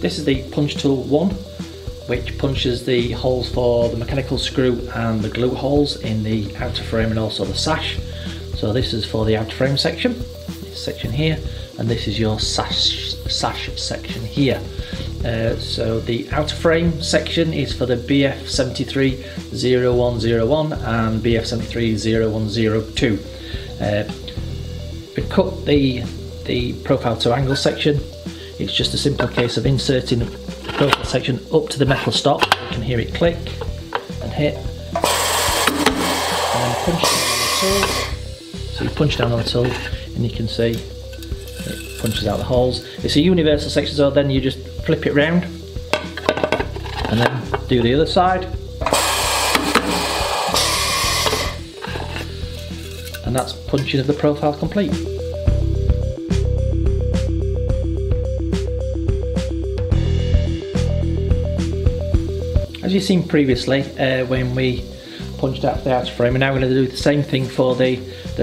This is the punch tool 1, which punches the holes for the mechanical screw and the glue holes in the outer frame and also the sash. So this is for the outer frame section, this section here, and this is your sash section here. So the outer frame section is for the BF730101 and BF730102. We cut the profile to angle section. It's just a simple case of inserting the profile section up to the metal stop. You can hear it click and hit, and then punch down on the tool. So you punch down on the tool and you can see it punches out the holes. It's a universal section, so then you just flip it round and then do the other side, and that's punching of the profile complete. As you've seen previously, when we punched out the outer frame, and now we're going to do the same thing for the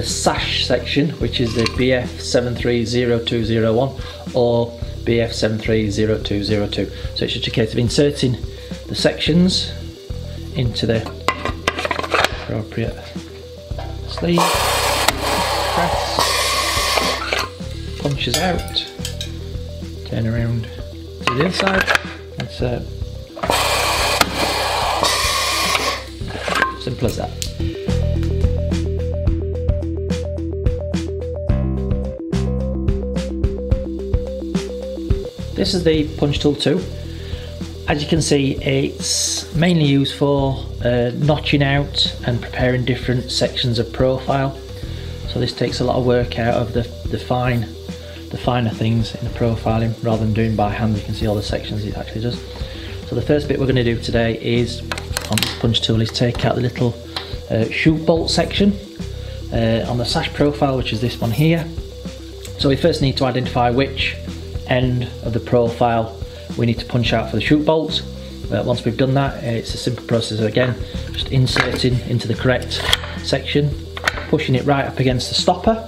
sash section, which is the BF730201 or BF730202. So it's just a case of inserting the sections into the appropriate sleeve, press, punches out, turn around to the inside, insert. Simple as that. This is the punch tool 2. As you can see, it's mainly used for notching out and preparing different sections of profile. So this takes a lot of work out of the finer things in the profiling rather than doing by hand. You can see all the sections it actually does. So the first bit we're going to do today is on this punch tool is take out the little shoot bolt section on the sash profile, which is this one here. So we first need to identify which end of the profile we need to punch out for the shoot bolts. Once we've done that, it's a simple process again, just inserting into the correct section, pushing it right up against the stopper,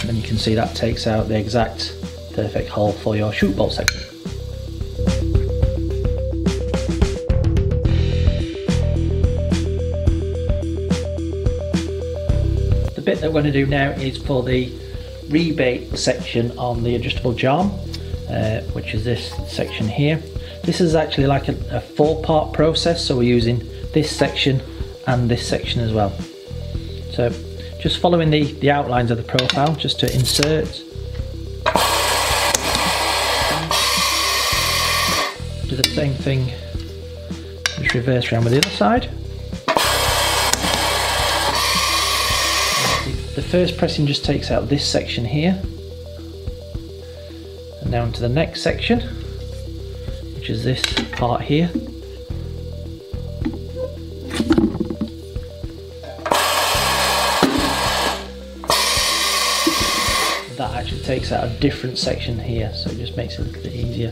and then you can see that takes out the exact perfect hole for your shoot bolt section. The bit that we're going to do now is for the rebate section on the adjustable jamb, which is this section here. This is actually like a four-part process, so we're using this section and this section as well. So just following the outlines of the profile, just to insert, do the same thing, just reverse around with the other side. The first pressing just takes out this section here, and now onto the next section, which is this part here. That actually takes out a different section here, so it just makes it a little bit easier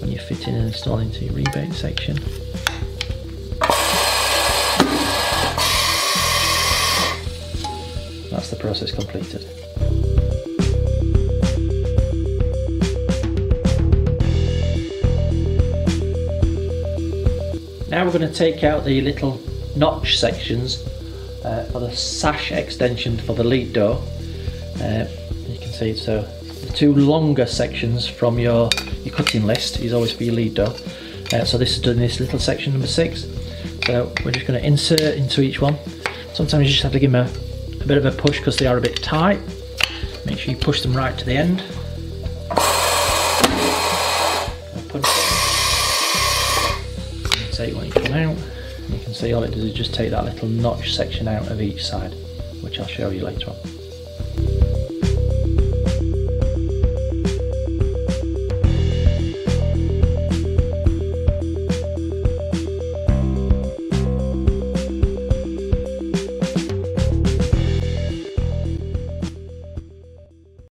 when you're fitting and installing to your rebate section. That's the process completed. Now we're going to take out the little notch sections for the sash extension for the lead door. You can see so the two longer sections from your cutting list is always for your lead door. So this is done in this little section number 6. So we're just going to insert into each one. Sometimes you just have to give them a bit of a push because they are a bit tight. Make sure you push them right to the end. Take one out. You can see all it does is just take that little notch section out of each side, which I'll show you later on.